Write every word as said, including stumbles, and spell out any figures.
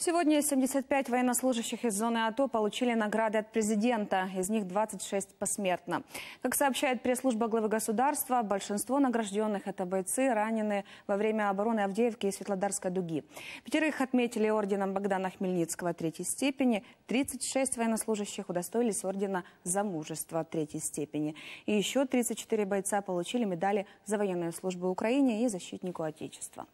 Сегодня семьдесят пять военнослужащих из зоны АТО получили награды от президента, из них двадцать шесть посмертно. Как сообщает пресс-служба главы государства, большинство награжденных – это бойцы, раненые во время обороны Авдеевки и Светлодарской дуги. Пятерых отметили орденом Богдана Хмельницкого третьей степени, тридцать шесть военнослужащих удостоились ордена за мужество третьей степени. И еще тридцать четыре бойца получили медали за военную службу Украине и защитнику Отечества.